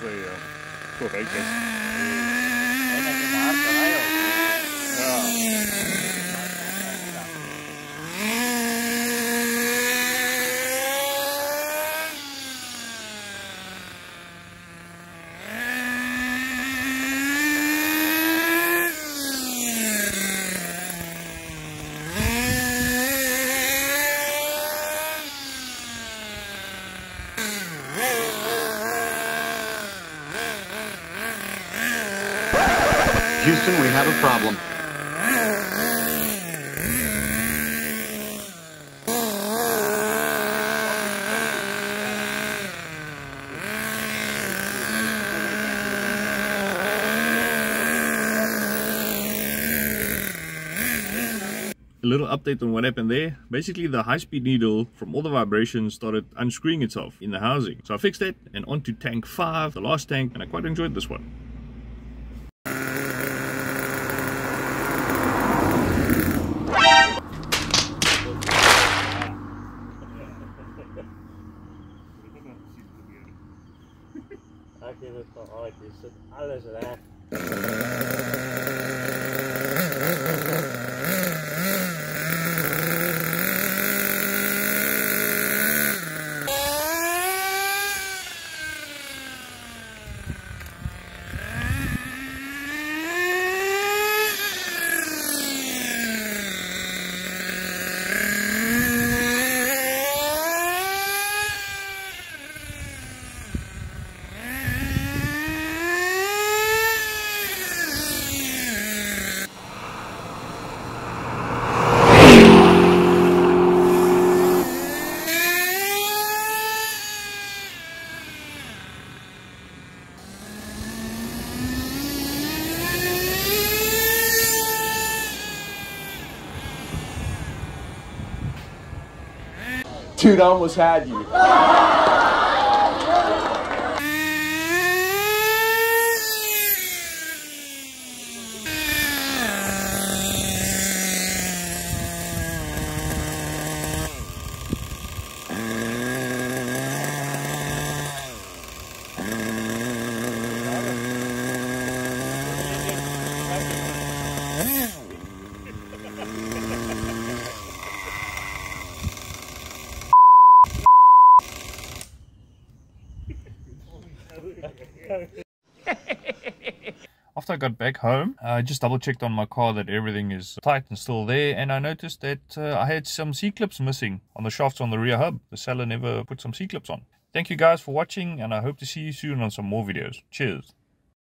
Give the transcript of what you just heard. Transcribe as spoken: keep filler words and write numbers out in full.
coisas aí, ó. Corrente aí. Houston, we have a problem. A little update on what happened there. Basically, the high-speed needle from all the vibrations started unscrewing itself in the housing. So I fixed that and onto tank five, the last tank, and I quite enjoyed this one. Dit is van uit, dit zit alles raar. Dude, I almost had you. After I got back home, I just double checked on my car that everything is tight and still there, and I noticed that uh, I had some C-clips missing on the shafts on the rear hub. The seller never put some C-clips on. Thank you guys for watching, and I hope to see you soon on some more videos. Cheers!